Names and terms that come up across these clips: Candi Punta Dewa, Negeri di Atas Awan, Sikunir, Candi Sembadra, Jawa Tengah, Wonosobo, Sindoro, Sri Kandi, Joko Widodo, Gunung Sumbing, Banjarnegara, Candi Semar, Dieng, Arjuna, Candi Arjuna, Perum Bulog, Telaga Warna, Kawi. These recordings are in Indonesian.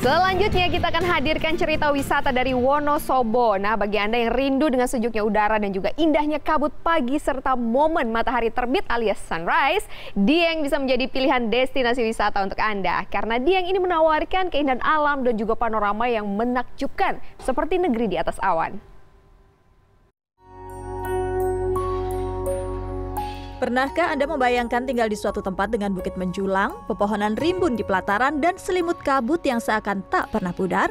Selanjutnya kita akan hadirkan cerita wisata dari Wonosobo. Nah, bagi Anda yang rindu dengan sejuknya udara dan juga indahnya kabut pagi serta momen matahari terbit alias sunrise, Dieng bisa menjadi pilihan destinasi wisata untuk Anda. Karena Dieng ini menawarkan keindahan alam dan juga panorama yang menakjubkan seperti negeri di atas awan. Pernahkah Anda membayangkan tinggal di suatu tempat dengan bukit menjulang, pepohonan rimbun di pelataran, dan selimut kabut yang seakan tak pernah pudar?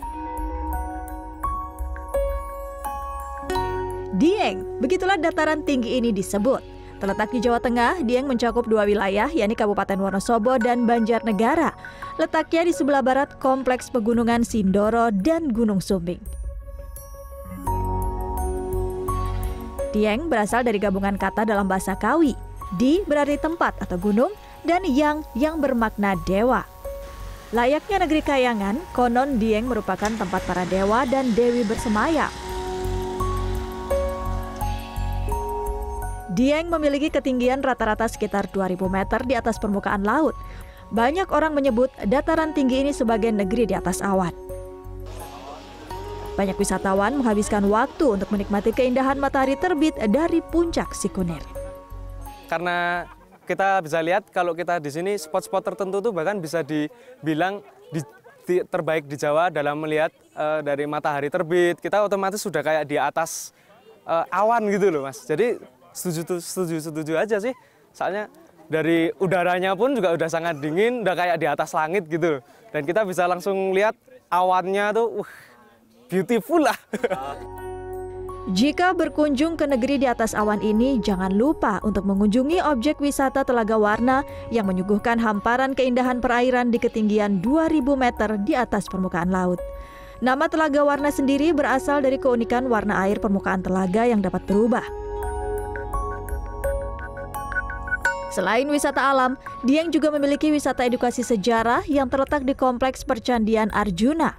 Dieng, begitulah dataran tinggi ini disebut. Terletak di Jawa Tengah, Dieng mencakup dua wilayah, yakni Kabupaten Wonosobo dan Banjarnegara. Letaknya di sebelah barat kompleks pegunungan Sindoro dan Gunung Sumbing. Dieng berasal dari gabungan kata dalam bahasa Kawi. Di berarti tempat atau gunung, dan yang bermakna dewa. Layaknya negeri kayangan, konon Dieng merupakan tempat para dewa dan dewi bersemayam. Dieng memiliki ketinggian rata-rata sekitar 2000 meter di atas permukaan laut. Banyak orang menyebut dataran tinggi ini sebagai negeri di atas awan. Banyak wisatawan menghabiskan waktu untuk menikmati keindahan matahari terbit dari puncak Sikunir. Karena kita bisa lihat kalau kita di sini spot-spot tertentu tuh bahkan bisa dibilang terbaik di Jawa dalam melihat dari matahari terbit. Kita otomatis sudah kayak di atas awan gitu loh, Mas. Jadi setuju aja sih. Soalnya dari udaranya pun juga udah sangat dingin, udah kayak di atas langit gitu. Dan kita bisa langsung lihat awannya tuh beautiful lah. Jika berkunjung ke negeri di atas awan ini, jangan lupa untuk mengunjungi objek wisata Telaga Warna yang menyuguhkan hamparan keindahan perairan di ketinggian 2000 meter di atas permukaan laut. Nama Telaga Warna sendiri berasal dari keunikan warna air permukaan telaga yang dapat berubah. Selain wisata alam, Dieng juga memiliki wisata edukasi sejarah yang terletak di kompleks percandian Arjuna.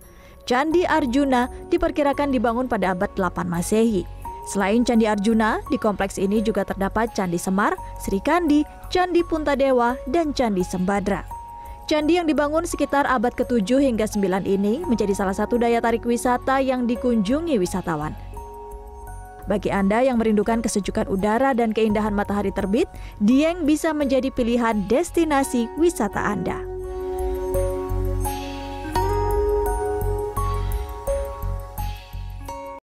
Candi Arjuna diperkirakan dibangun pada abad 8 Masehi. Selain Candi Arjuna, di kompleks ini juga terdapat Candi Semar, Sri Kandi, Candi Punta Dewa, dan Candi Sembadra. Candi yang dibangun sekitar abad ke-7 hingga 9 ini menjadi salah satu daya tarik wisata yang dikunjungi wisatawan. Bagi Anda yang merindukan kesejukan udara dan keindahan matahari terbit, Dieng bisa menjadi pilihan destinasi wisata Anda.